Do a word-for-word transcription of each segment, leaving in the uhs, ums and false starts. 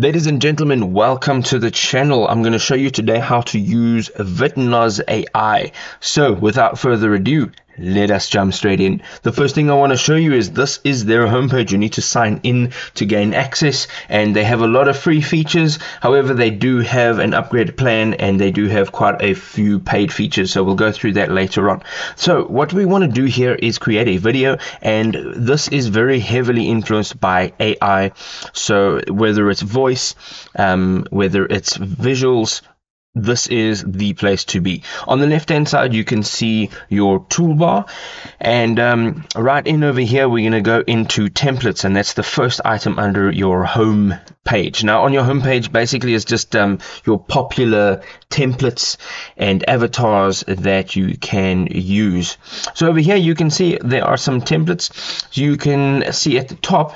Ladies and gentlemen, welcome to the channel. I'm going to show you today how to use Vidnoz A I. So without further ado, let us jump straight in. The first thing I want to show you is this is their homepage. You need to sign in to gain access, and they have a lot of free features. However, they do have an upgrade plan and they do have quite a few paid features, so we'll go through that later on. So what we want to do here is create a video, and this is very heavily influenced by A I. So whether it's voice, um, whether it's visuals, this is the place to be. On the left hand side you can see your toolbar, and um, right in over here we're going to go into templates, and that's the first item under your home page. Now on your home page basically is just um, your popular templates and avatars that you can use. So over here you can see there are some templates. You can see at the top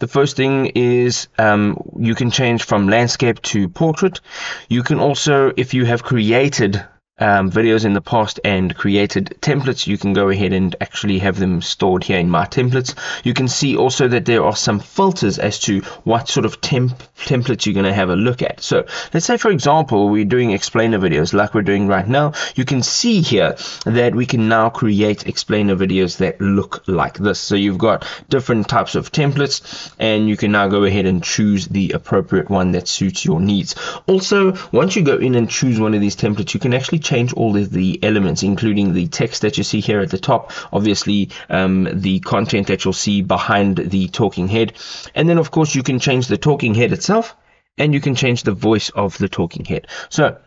the first thing is um, you can change from landscape to portrait. You can also, if you have created um, videos in the past and created templates, you can go ahead and actually have them stored here in my templates. You can see also that there are some filters as to what sort of temp templates you're going to have a look at. So let's say, for example, we're doing explainer videos like we're doing right now. You can see here that we can now create explainer videos that look like this. So you've got different types of templates, and you can now go ahead and choose the appropriate one that suits your needs. Also, once you go in and choose one of these templates, you can actually change change all of the elements, including the text that you see here at the top, obviously um, the content that you'll see behind the talking head, and then of course you can change the talking head itself, and you can change the voice of the talking head. So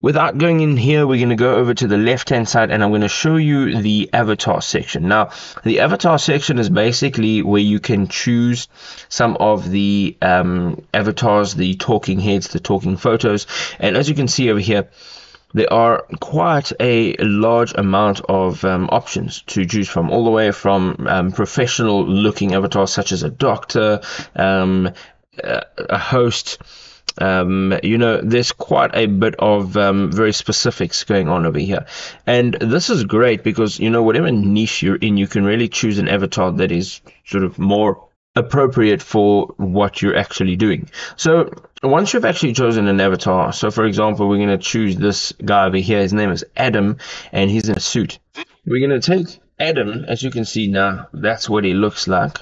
without going in here, we're going to go over to the left hand side, and I'm going to show you the avatar section. Now the avatar section is basically where you can choose some of the um, avatars, the talking heads, the talking photos, and as you can see over here there are quite a large amount of um, options to choose from, all the way from um, professional looking avatars such as a doctor, um, a host, um, you know, there's quite a bit of um, very specifics going on over here. And this is great because, you know, whatever niche you're in, you can really choose an avatar that is sort of more appropriate for what you're actually doing. So once you've actually chosen an avatar, so for example we're going to choose this guy over here, his name is Adam and he's in a suit. We're going to take Adam, as you can see now that's what he looks like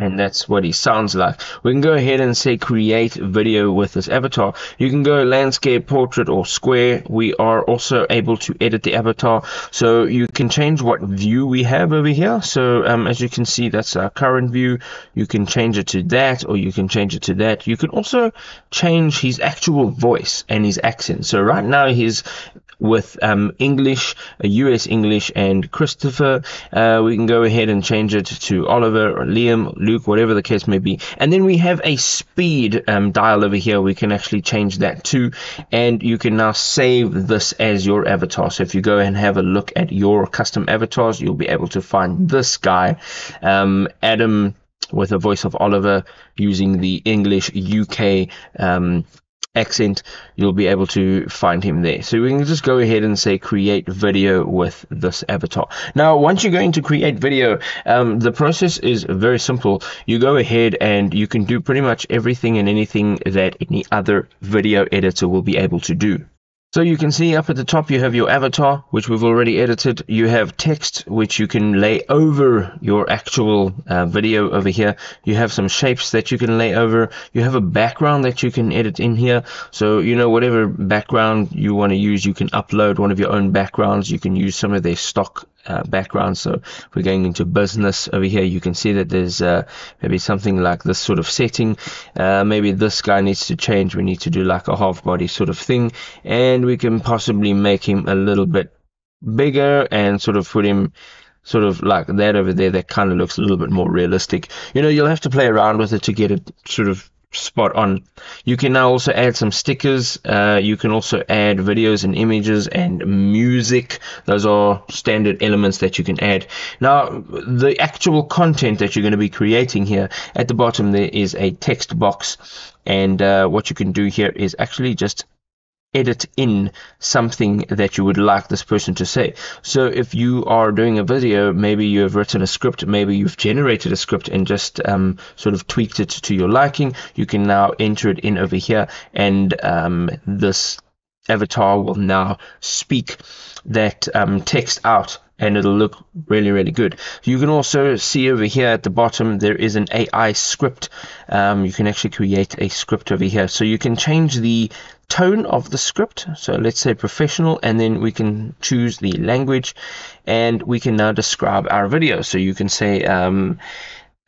and that's what he sounds like. We can go ahead and say create video with this avatar. You can go landscape, portrait or square. We are also able to edit the avatar, so you can change what view we have over here. So um, as you can see that's our current view. You can change it to that, or you can change it to that. You can also change his actual voice and his accent. So right now he's with um, English, U S English and Christopher. Uh, we can go ahead and change it to Oliver or Liam, Luke, whatever the case may be. And then we have a speed um, dial over here. We can actually change that too, and you can now save this as your avatar. So if you go and have a look at your custom avatars, you'll be able to find this guy, um, Adam with a voice of Oliver using the English U K um, accent. You'll be able to find him there. So we can just go ahead and say create video with this avatar. Now once you're going to create video, um, the process is very simple. You go ahead and you can do pretty much everything and anything that any other video editor will be able to do. So you can see up at the top you have your avatar, which we've already edited. You have text, which you can lay over your actual uh, video over here. You have some shapes that you can lay over. You have a background that you can edit in here. So, you know, whatever background you want to use, you can upload one of your own backgrounds. You can use some of their stock Uh, background. So if we're going into business over here, you can see that there's uh, maybe something like this sort of setting. Uh, maybe this guy needs to change. We need to do like a half body sort of thing, and we can possibly make him a little bit bigger and sort of put him sort of like that over there. That kind of looks a little bit more realistic. You know, you'll have to play around with it to get it sort of spot on. You can now also add some stickers. Uh, you can also add videos and images and music. Those are standard elements that you can add. Now the actual content that you're going to be creating here, at the bottom there is a text box, and uh, what you can do here is actually just edit in something that you would like this person to say. So if you are doing a video, maybe you have written a script, maybe you've generated a script and just um, sort of tweaked it to your liking, you can now enter it in over here, and um, this avatar will now speak that um, text out, and it'll look really, really good. You can also see over here at the bottom, there is an A I script. Um, you can actually create a script over here. So you can change the tone of the script. So let's say professional, and then we can choose the language, and we can now describe our video. So you can say um,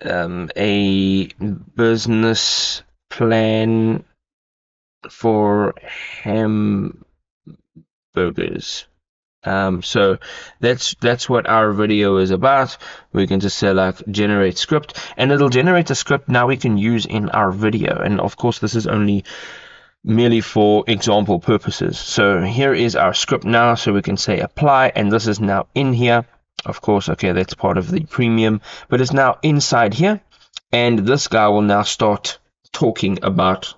um, a business plan for hamburgers. Um, so that's that's what our video is about. We can just say like generate script, and it'll generate a script now we can use in our video. And of course this is only merely for example purposes. So here is our script now, so we can say apply, and this is now in here. Of course, okay, that's part of the premium, but it's now inside here, and this guy will now start talking about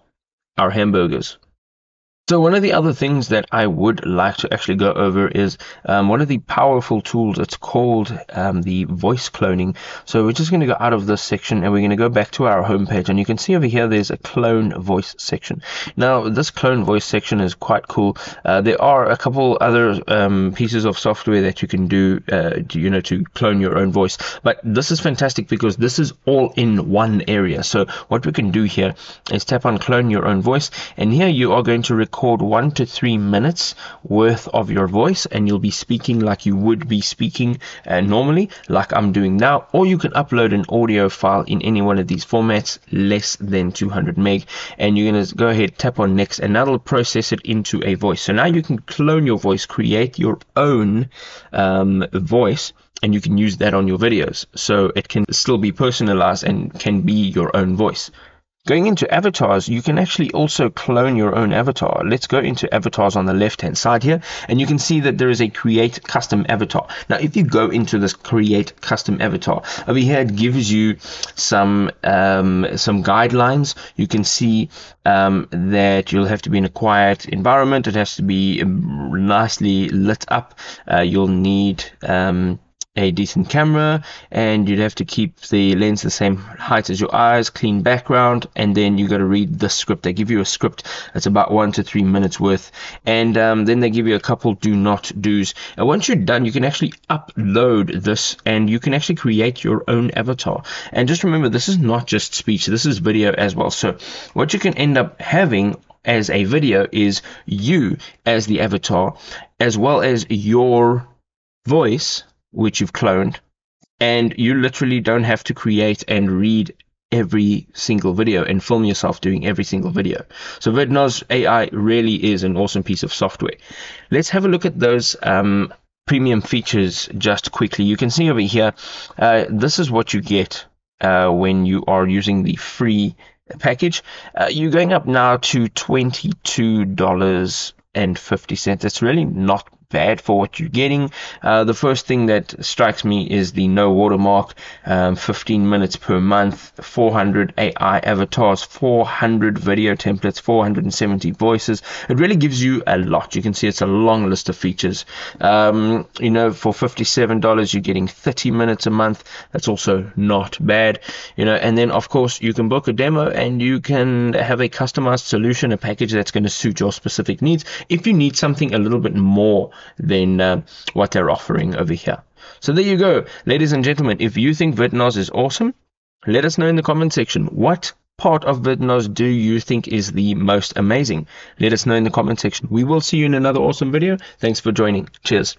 our hamburgers. So one of the other things that I would like to actually go over is um, one of the powerful tools. It's called um, the voice cloning. So we're just going to go out of this section, and we're going to go back to our homepage, and you can see over here there's a clone voice section. Now this clone voice section is quite cool. Uh, there are a couple other um, pieces of software that you can do, uh, you know, to clone your own voice, but this is fantastic because this is all in one area. So what we can do here is tap on clone your own voice, and here you are going to record one to three minutes worth of your voice, and you'll be speaking like you would be speaking uh, normally, like I'm doing now. Or you can upload an audio file in any one of these formats less than two hundred meg, and you're going to go ahead, tap on next, and that'll process it into a voice. So now you can clone your voice, create your own um, voice, and you can use that on your videos, so it can still be personalized and can be your own voice. Going into avatars, you can actually also clone your own avatar. Let's go into avatars on the left-hand side here, and you can see that there is a create custom avatar. Now, if you go into this create custom avatar, over here it gives you some um, some guidelines. You can see um, that you'll have to be in a quiet environment. It has to be nicely lit up. Uh, you'll need Um, a decent camera, and you'd have to keep the lens the same height as your eyes, clean background, and then you got to read the script. They give you a script. It's about one to three minutes worth, and um, then they give you a couple do not do's. And once you're done, you can actually upload this, and you can actually create your own avatar. And just remember, this is not just speech, this is video as well. So what you can end up having as a video is you as the avatar, as well as your voice which you've cloned, and you literally don't have to create and read every single video and film yourself doing every single video. So Vidnoz A I really is an awesome piece of software. Let's have a look at those um, premium features just quickly. You can see over here, uh, this is what you get uh, when you are using the free package. Uh, you're going up now to twenty-two dollars and fifty cents. It's really not bad for what you're getting. Uh, the first thing that strikes me is the no watermark, um, fifteen minutes per month, four hundred A I avatars, four hundred video templates, four hundred seventy voices. It really gives you a lot. You can see it's a long list of features. Um, you know, for fifty-seven dollars, you're getting thirty minutes a month. That's also not bad, you know. And then of course you can book a demo, and you can have a customized solution, a package that's going to suit your specific needs if you need something a little bit more than uh, what they're offering over here. So there you go, ladies and gentlemen. If you think Vidnoz is awesome, let us know in the comment section. What part of Vidnoz do you think is the most amazing? Let us know in the comment section. We will see you in another awesome video. Thanks for joining. Cheers.